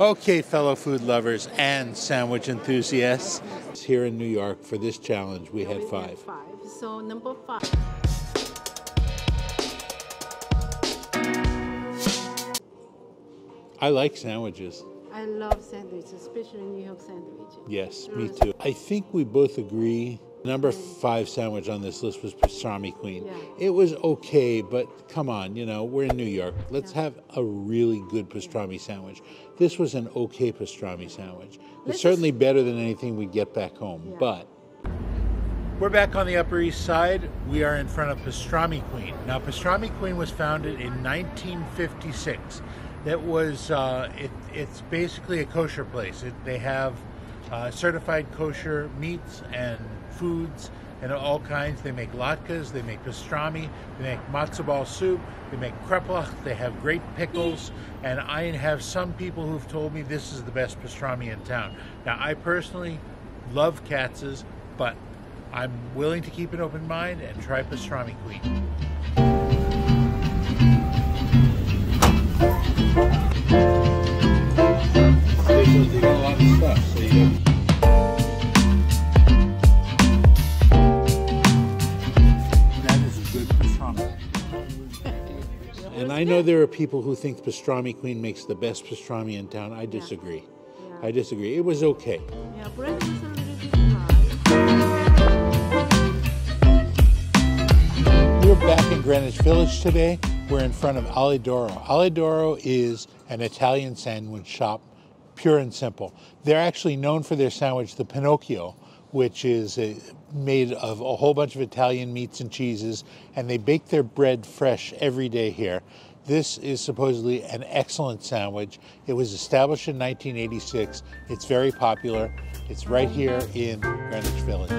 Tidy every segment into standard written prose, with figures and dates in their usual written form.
Okay, fellow food lovers and sandwich enthusiasts. Here in New York for this challenge, we had five. So number five. I like sandwiches. I love sandwiches, especially New York sandwiches. Yes, me too. I think we both agree. Number five sandwich on this list was Pastrami Queen. Yeah. It was okay, but come on, you know, we're in New York. Let's have a really good pastrami sandwich. This was an okay pastrami sandwich. It's certainly better than anything we get back home, but... We're back on the Upper East Side. We are in front of Pastrami Queen. Now, Pastrami Queen was founded in 1956. That was, it's basically a kosher place. They have certified kosher meats and foods and all kinds. They make latkes, they make pastrami, they make matzo ball soup, they make kreplach, they have great pickles, and I have some people who've told me this is the best pastrami in town. Now, I personally love Katz's, but I'm willing to keep an open mind and try Pastrami Queen. They got a lot of stuff, so you know. And I know there are people who think Pastrami Queen makes the best pastrami in town. I disagree. Yeah. Yeah. I disagree. It was okay. Yeah, bread was a little bit dry. We're back in Greenwich Village today. We're in front of Alidoro. Alidoro is an Italian sandwich shop, pure and simple. They're actually known for their sandwich, the Pinocchio, which is made of a whole bunch of Italian meats and cheeses, and they bake their bread fresh every day here. This is supposedly an excellent sandwich. It was established in 1986. It's very popular. It's right here in Greenwich Village.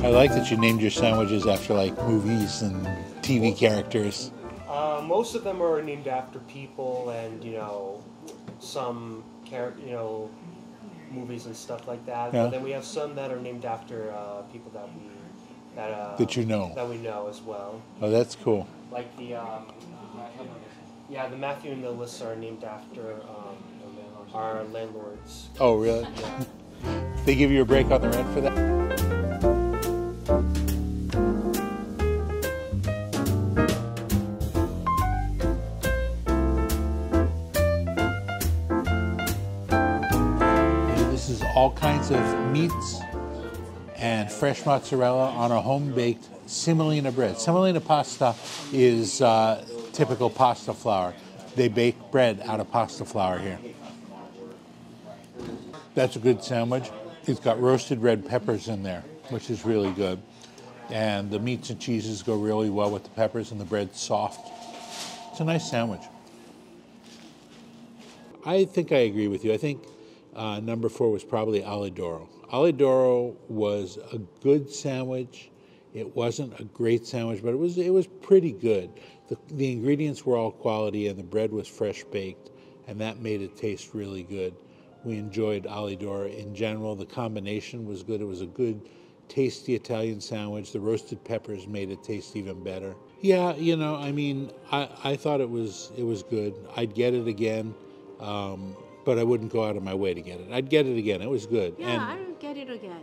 I like that you named your sandwiches after like movies and TV characters. Most of them are named after people, and you know, some movies and stuff like that. Yeah. But then we have some that are named after people that we know as well. Oh, that's cool. Like the the Matthew and Melissa are named after our landlords. Oh, really? Yeah. They give you a break on the rent for that. This is all kinds of meats and fresh mozzarella on a home-baked semolina bread. Semolina pasta is typical pasta flour. They bake bread out of pasta flour here. That's a good sandwich. It's got roasted red peppers in there, which is really good. And the meats and cheeses go really well with the peppers, and the bread's soft. It's a nice sandwich. I think I agree with you. I think number four was probably Alidoro. Alidoro was a good sandwich. It wasn't a great sandwich, but it was pretty good. The ingredients were all quality, and the bread was fresh baked, and that made it taste really good. We enjoyed Alidoro in general. The combination was good. It was a good, tasty Italian sandwich. The roasted peppers made it taste even better. Yeah, you know, I mean, I thought it was good. I'd get it again, but I wouldn't go out of my way to get it. I'd get it again. It was good. Yeah, and I would get it again.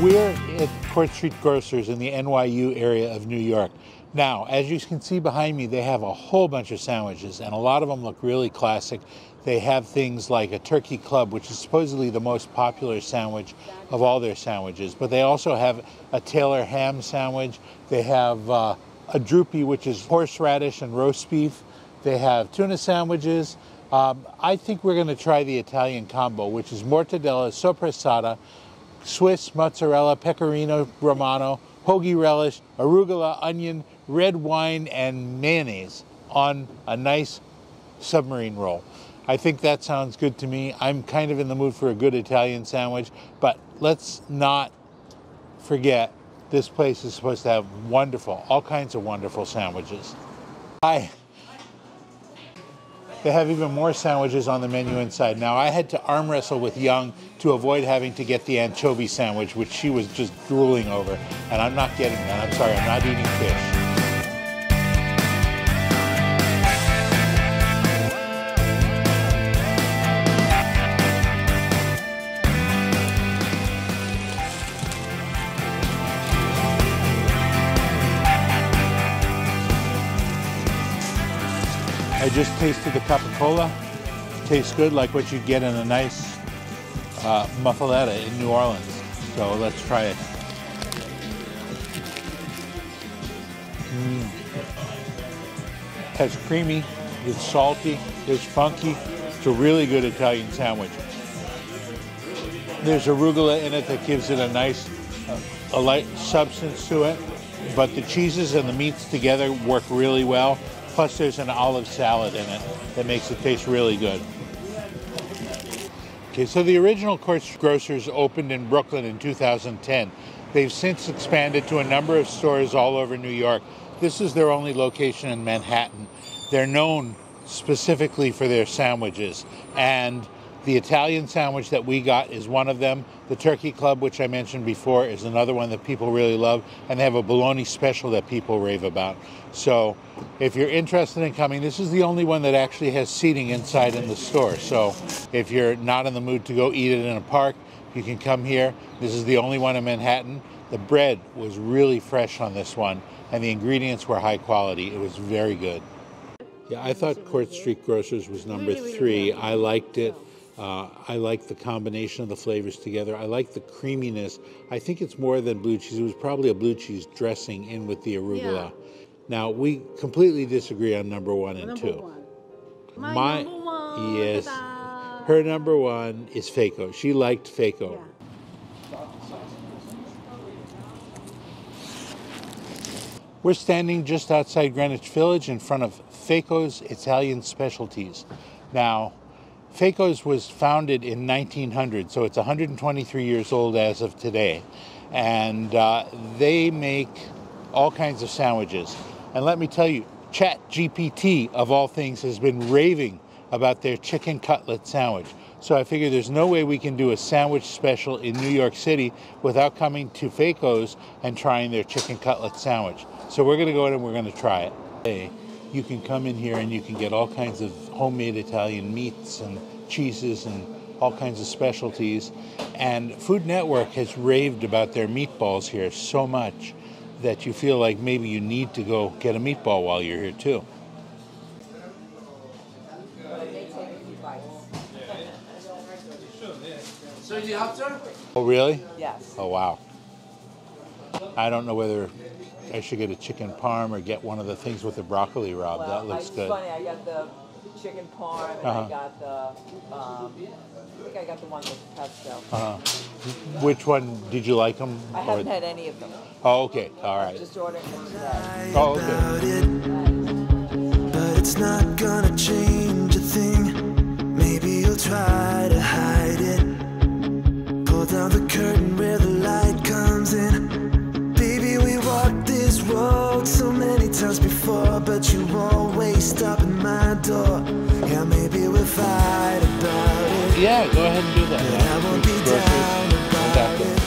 We're at Court Street Grocers in the NYU area of New York. Now, as you can see behind me, they have a whole bunch of sandwiches, and a lot of them look really classic. They have things like a turkey club, which is supposedly the most popular sandwich of all their sandwiches, but they also have a Taylor ham sandwich. They have a droopy, which is horseradish and roast beef. They have tuna sandwiches. I think we're gonna try the Italian combo, which is mortadella soppressata, Swiss mozzarella, pecorino romano, hoagie relish, arugula, onion, red wine, and mayonnaise on a nice submarine roll. I think that sounds good to me. I'm kind of in the mood for a good Italian sandwich, but let's not forget this place is supposed to have wonderful, all kinds of wonderful sandwiches. Hi. They have even more sandwiches on the menu inside. Now, I had to arm wrestle with Young to avoid having to get the anchovy sandwich, which she was just drooling over, and I'm not getting that. I'm sorry, I'm not eating fish. I just tasted the Coca-Cola. Tastes good, like what you'd get in a nice muffaletta in New Orleans. So let's try it. It's creamy, it's salty, it's funky. It's a really good Italian sandwich. There's arugula in it that gives it a nice, a light substance to it, but the cheeses and the meats together work really well. Plus there's an olive salad in it that makes it taste really good. Okay, so the original Court Street Grocers opened in Brooklyn in 2010. They've since expanded to a number of stores all over New York. This is their only location in Manhattan. They're known specifically for their sandwiches, and the Italian sandwich that we got is one of them. The Turkey Club, which I mentioned before, is another one that people really love, and they have a bologna special that people rave about. So if you're interested in coming, this is the only one that actually has seating inside in the store. So if you're not in the mood to go eat it in a park, you can come here. This is the only one in Manhattan. The bread was really fresh on this one, and the ingredients were high quality. It was very good. Yeah, I thought Court Street Grocers was number 3. I liked it. I like the combination of the flavors together. I like the creaminess. I think it's more than blue cheese. It was probably a blue cheese dressing in with the arugula. Yeah. Now, we completely disagree on number 1 and 2. My number one. Yes. Her number 1 is Faicco's. She liked Faicco's. Yeah. We're standing just outside Greenwich Village in front of Faicco's Italian Specialties. Now, Faicco's was founded in 1900, so it's 123 years old as of today. And they make all kinds of sandwiches. And let me tell you, ChatGPT, of all things, has been raving about their chicken cutlet sandwich. So I figure there's no way we can do a sandwich special in New York City without coming to Faicco's and trying their chicken cutlet sandwich. So we're going to go in and we're going to try it. You can come in here and you can get all kinds of homemade Italian meats and cheeses and all kinds of specialties. And Food Network has raved about their meatballs here so much that you feel like maybe you need to go get a meatball while you're here too. So you have to? Oh, really? Yes. Oh, wow. I don't know whether I should get a chicken parm or get one of the things with the broccoli, Rob. Well, that looks good. Funny, I got the chicken parm and I got the, I think I got the one with pesto. Which one did you like them? I haven't had any of them. Oh, okay. All right. Just ordering them today. Oh, okay. But it's not gonna change a thing. Maybe you'll try to hide it. Pull down the curtain where the light comes in. Walked so many times before, but you always stop at my door. Yeah, maybe we'll fight about it. Yeah, go ahead and do that. Yeah, I won't be down about it.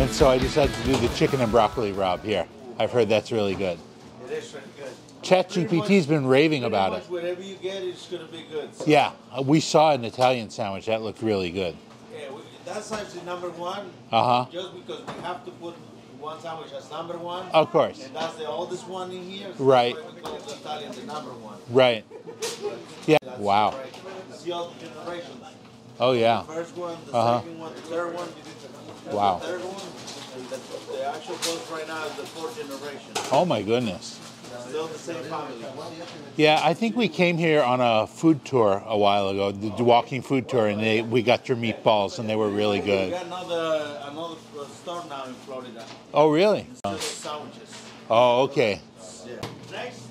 And so I decided to do the chicken and broccoli, Rob, here. I've heard that's really good. It is really good. ChatGPT's been raving about it. Whatever you get, it's going to be good. Yeah, we saw an Italian sandwich. That looked really good. Yeah, that's actually number 1. Just because we have to put one sandwich as number 1. Of course. And that's the oldest one in here. So right. We call the Italian the number 1. Right. Yeah. That's wow. Right. It's the other generation. Oh, yeah. The first one, the second one, the third one. Wow. The third one. And the actual post right now is the 4th generation. Oh, my goodness. Still the same family. Yeah, I think we came here on a food tour a while ago, the walking food tour, and we got your meatballs, and they were really good. We got another store now in Florida. Oh, really? Sandwiches. Oh, okay. Yeah. Next.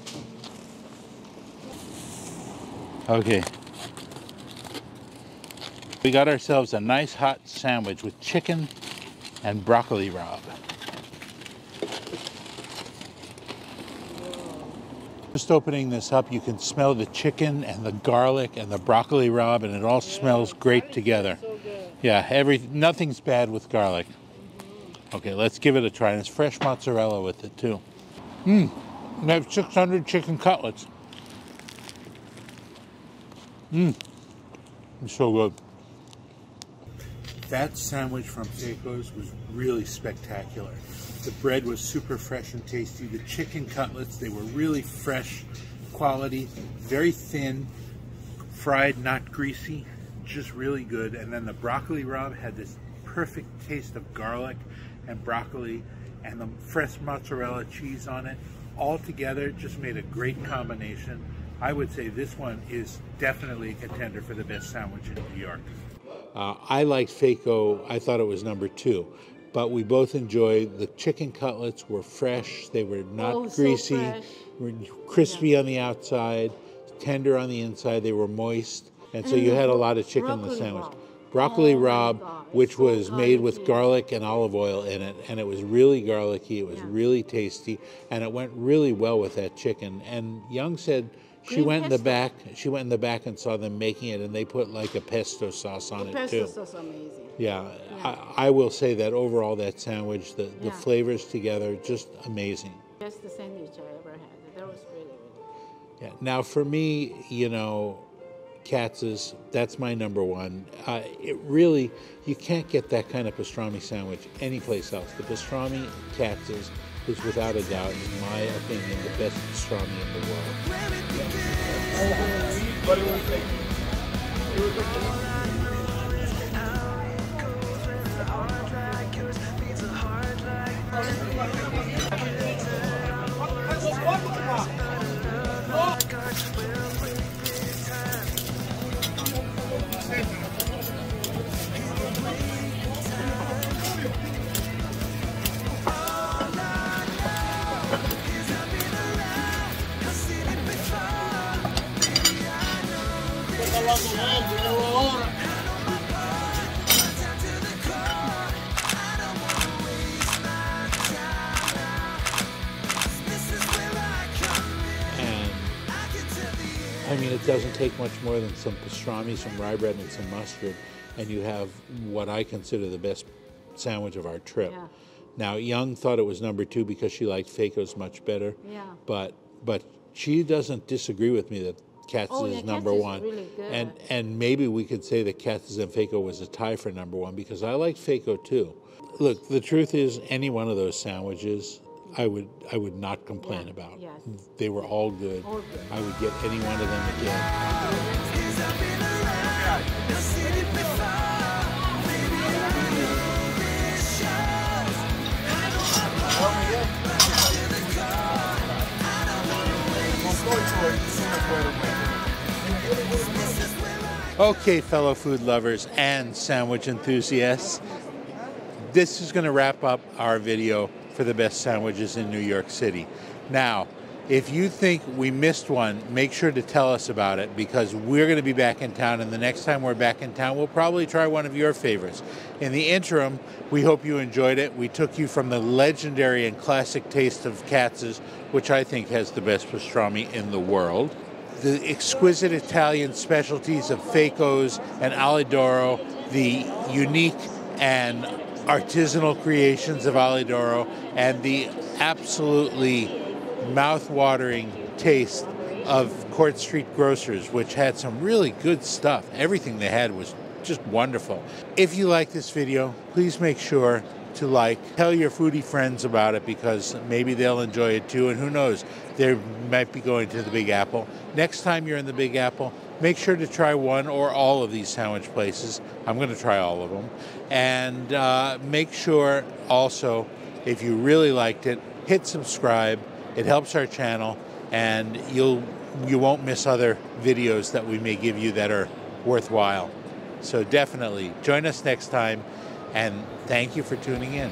Okay. We got ourselves a nice hot sandwich with chicken and broccoli rabe. Just opening this up, you can smell the chicken and the garlic and the broccoli rabe, and it all smells great together. Yeah, nothing's bad with garlic. Okay, let's give it a try. And it's fresh mozzarella with it too. Mmm, we have 600 chicken cutlets. Mmm, it's so good. That sandwich from Faicco's was really spectacular. The bread was super fresh and tasty. The chicken cutlets, they were really fresh quality, very thin, fried, not greasy, just really good. And then the broccoli rabe had this perfect taste of garlic and broccoli and the fresh mozzarella cheese on it. All together just made a great combination. I would say this one is definitely a contender for the best sandwich in New York. I liked Faicco. I thought it was #2, but we both enjoyed the chicken cutlets were fresh. They were not greasy, so were crispy on the outside, tender on the inside. They were moist, and so you had a lot of chicken in the sandwich. Broccoli rabe, which was made with garlic and olive oil in it, and it was really garlicky. It was really tasty, and it went really well with that chicken. And Young said she went in the back. She went in the back and saw them making it, and they put like a pesto sauce on it too. Pesto sauce, amazing. Yeah, I will say that overall, that sandwich, the flavors together, just amazing. Best sandwich I ever had. That was really good. Yeah. Now for me, you know, Katz's, that's my #1. It really, you can't get that kind of pastrami sandwich anyplace else. The pastrami Katz's is without a doubt, in my opinion, the best pastrami in the world. I mean, it doesn't take much more than some pastrami, some rye bread, and some mustard, and you have what I consider the best sandwich of our trip. Yeah. Now, Young thought it was #2 because she liked Faicco's much better. Yeah. But she doesn't disagree with me that Katz's is #1. Is really good. And maybe we could say that Katz's and Faicco was a tie for #1 because I liked Faicco too. Look, the truth is, any one of those sandwiches, I would not complain about. Yes. They were all good. I would get any one of them again. Okay, fellow food lovers and sandwich enthusiasts, this is going to wrap up our video for the best sandwiches in New York City. Now, if you think we missed one, make sure to tell us about it because we're going to be back in town, and the next time we're back in town, we'll probably try one of your favorites. In the interim, we hope you enjoyed it. We took you from the legendary and classic taste of Katz's, which I think has the best pastrami in the world, the exquisite Italian specialties of Faicco's and Alidoro, the unique and artisanal creations of Alidoro, and the absolutely mouth-watering taste of Court Street Grocers, which had some really good stuff. Everything they had was just wonderful. If you like this video, please make sure to like, tell your foodie friends about it because maybe they'll enjoy it too, and who knows, they might be going to the Big Apple. Next time you're in the Big Apple, make sure to try one or all of these sandwich places. I'm going to try all of them. And make sure also, if you really liked it, hit subscribe. It helps our channel, and you won't miss other videos that we may give you that are worthwhile. So definitely join us next time, and thank you for tuning in.